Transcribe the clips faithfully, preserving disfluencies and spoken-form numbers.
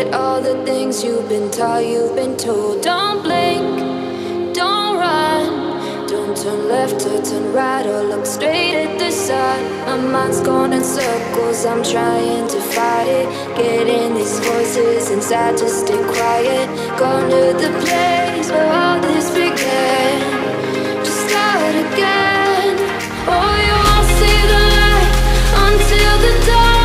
at all the things you've been taught, you've been told. Don't blink, don't run, don't turn left or turn right or look straight at the sun. My mind's going in circles, I'm trying to fight it. Getting these voices inside, just stay quiet. Gone to the place where all this began. Just start again. Oh, you won't see the light until the dawn.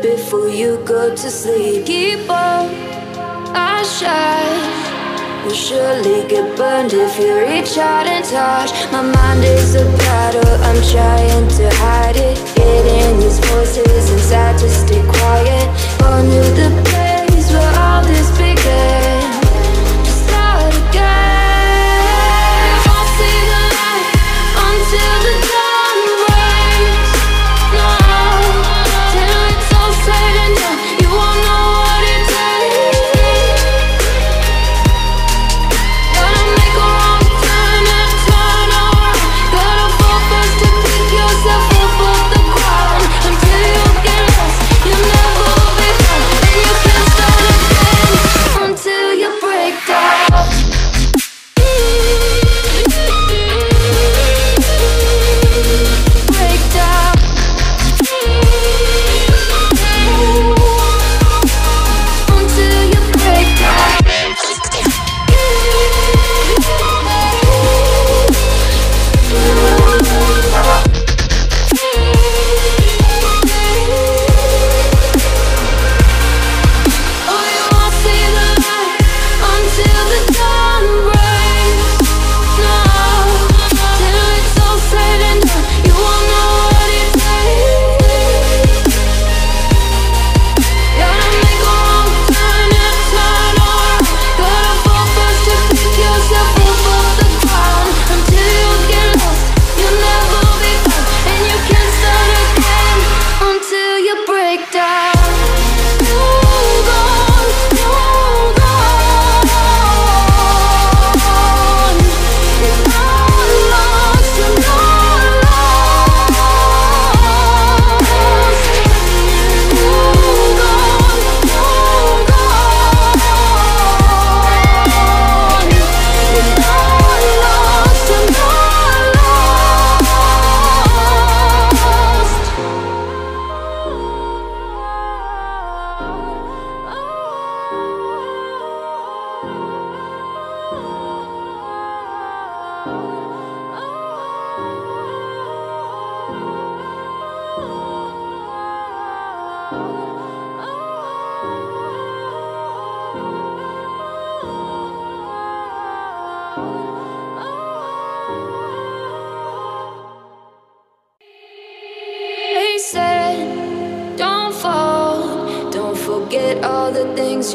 Before you go to sleep, keep on our shine. You'll surely get burned if you reach out and touch. My mind is a battle, I'm trying to hide it. Getting these voices inside, just stay quiet. On to the place where all this began. Just start again. You won't see the light until the dawn breaks. No. Forget all the things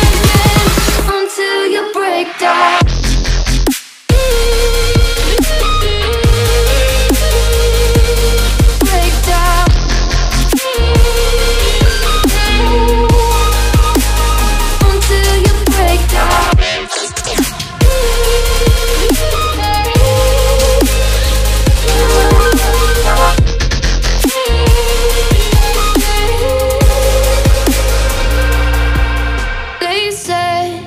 Stay safe,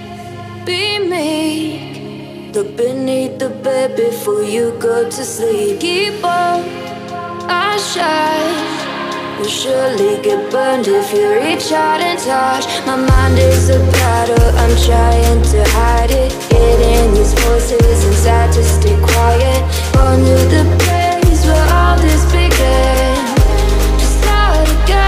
be meek. Look beneath the bed before you go to sleep. Keep up our shine. You'll surely get burned if you reach out and touch. My mind is a battle, I'm trying to hide it. Hidden these voices inside to stay quiet. On to the place where all this began. Just start again.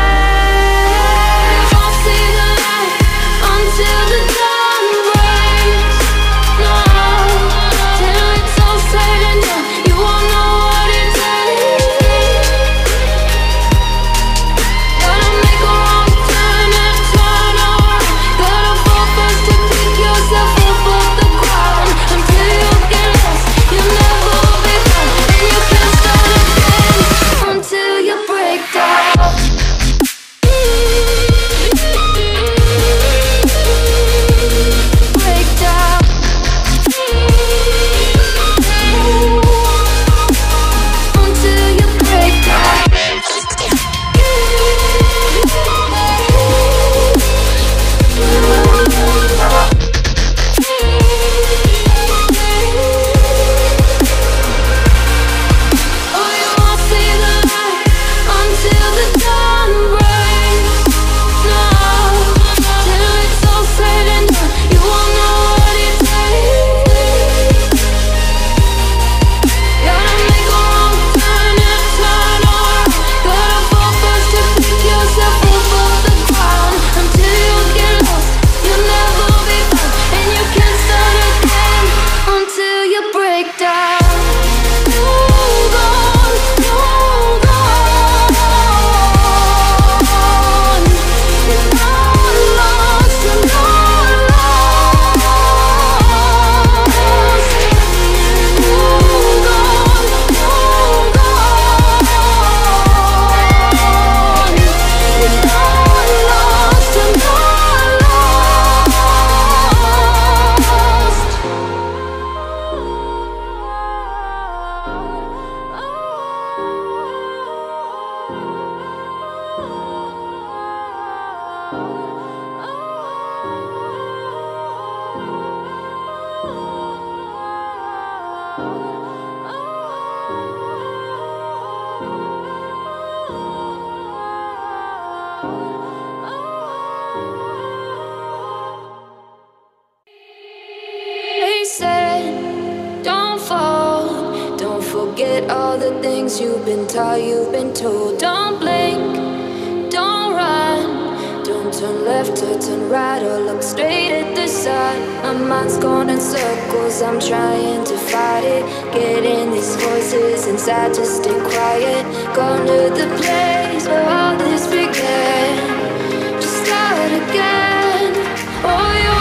Till the dawn breaks, no. Till it's all said and done, you won't know what it takes. Gotta make a wrong turn and turn around. Gotta fall first to pick yourself up off the ground. Until you get lost, you'll never be found. And you can't start again until you break down. Forget all the things you've been taught, you've been told. Don't blink, don't run. Don't turn left or turn right or look straight at the sun. My mind's going in circles, I'm trying to fight it. Getting these voices inside to stay quiet. Gone to the place where all this began. Just start again. Oh, you